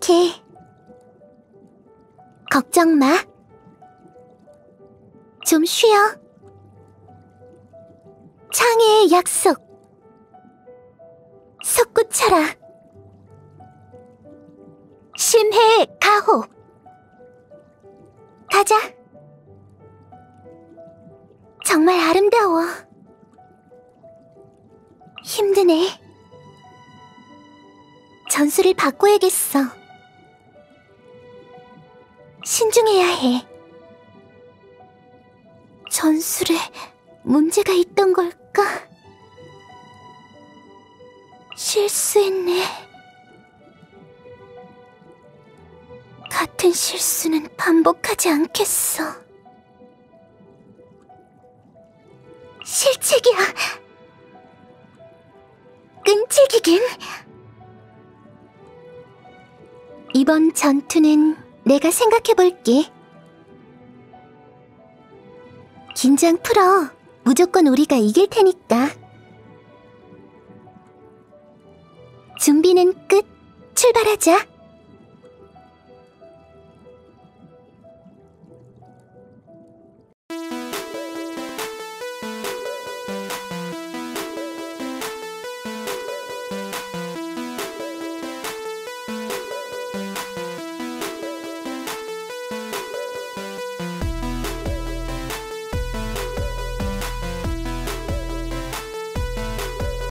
생각해. 걱정 마. 좀 쉬어. 창의의 약속. 석구차라. 심해의 가호. 가자. 정말 아름다워. 힘드네. 전술을 바꿔야겠어. 신중해야 해. 전술에 문제가 있던 걸까? 실수했네. 같은 실수는 반복하지 않겠어. 실책이야. 끈질기긴. 이번 전투는 내가 생각해볼게. 긴장 풀어. 무조건 우리가 이길 테니까. 준비는 끝. 출발하자.